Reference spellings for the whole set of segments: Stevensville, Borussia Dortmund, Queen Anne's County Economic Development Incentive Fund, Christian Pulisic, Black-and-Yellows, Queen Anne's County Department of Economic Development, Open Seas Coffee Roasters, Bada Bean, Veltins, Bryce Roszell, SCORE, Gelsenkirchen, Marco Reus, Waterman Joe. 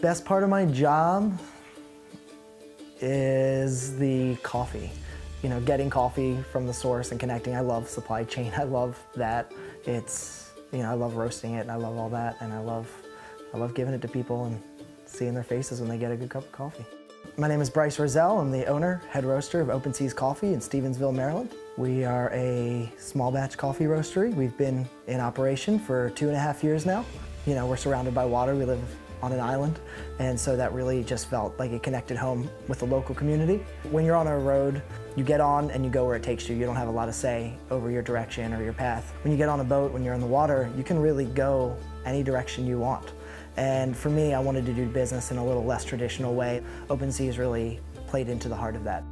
Best part of my job is the coffee. You know, getting coffee from the source and connecting. I love supply chain, I love that. It's, you know, I love roasting it and I love all that, and I love giving it to people and seeing their faces when they get a good cup of coffee. My name is Bryce Roszell. I'm the owner, head roaster of Open Seas Coffee in Stevensville, Maryland. We are a small batch coffee roastery. We've been in operation for 2.5 years now. You know, we're surrounded by water, we live on an island, and so that really just felt like it connected home with the local community. When you're on a road, you get on and you go where it takes you. You don't have a lot of say over your direction or your path. When you get on a boat, when you're in the water, you can really go any direction you want. And for me, I wanted to do business in a little less traditional way. Open Seas really played into the heart of that.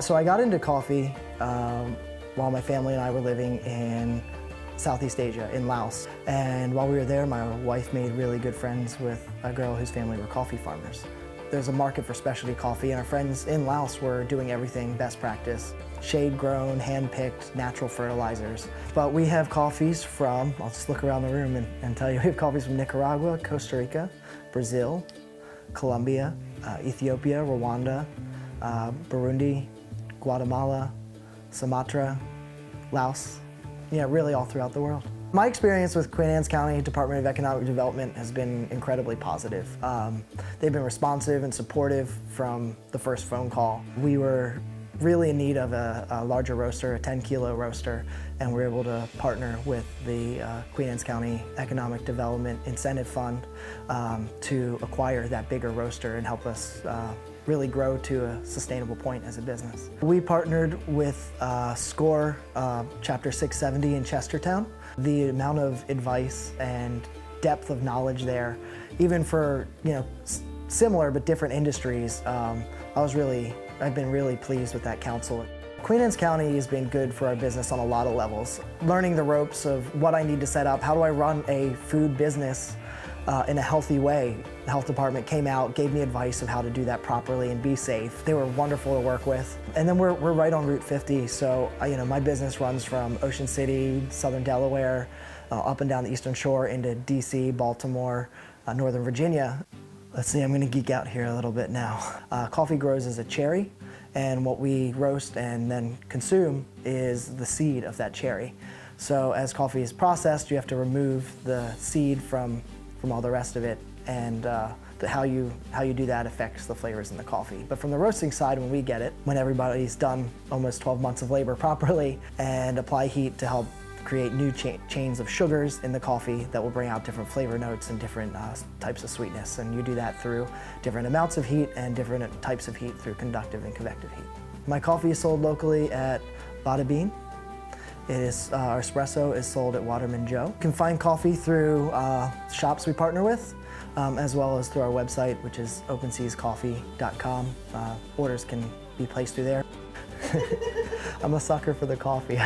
So I got into coffee while my family and I were living in Southeast Asia, in Laos. And while we were there, my wife made really good friends with a girl whose family were coffee farmers. There's a market for specialty coffee, and our friends in Laos were doing everything best practice. Shade-grown, hand-picked, natural fertilizers. But we have coffees from, I'll just look around the room and tell you, we have coffees from Nicaragua, Costa Rica, Brazil, Colombia, Ethiopia, Rwanda, Burundi, Guatemala, Sumatra, Laos. Yeah, really all throughout the world. My experience with Queen Anne's County Department of Economic Development has been incredibly positive. They've been responsive and supportive from the first phone call. We were really in need of a larger roaster, a 10-kilo roaster, and we were able to partner with the Queen Anne's County Economic Development Incentive Fund to acquire that bigger roaster and help us really grow to a sustainable point as a business. We partnered with SCORE Chapter 670 in Chestertown. The amount of advice and depth of knowledge there, even for, you know, similar but different industries, I've been really pleased with that council. Queen Anne's County has been good for our business on a lot of levels. Learning the ropes of what I need to set up, how do I run a food business in a healthy way. The health department came out, gave me advice of how to do that properly and be safe. They were wonderful to work with. And then we're right on Route 50, so you know, my business runs from Ocean City, Southern Delaware, up and down the Eastern Shore into DC, Baltimore, Northern Virginia. Let's see, I'm gonna geek out here a little bit now. Coffee grows as a cherry, and what we roast and then consume is the seed of that cherry. So as coffee is processed, you have to remove the seed from all the rest of it, and how you do that affects the flavors in the coffee. But from the roasting side, when we get it, when everybody's done almost 12 months of labor properly and apply heat to help create new chains of sugars in the coffee that will bring out different flavor notes and different types of sweetness, and you do that through different amounts of heat and different types of heat through conductive and convective heat. My coffee is sold locally at Bada Bean. It is, our espresso is sold at Waterman Joe. You can find coffee through shops we partner with, as well as through our website, which is openseascoffee.com. Orders can be placed through there. I'm a sucker for the coffee.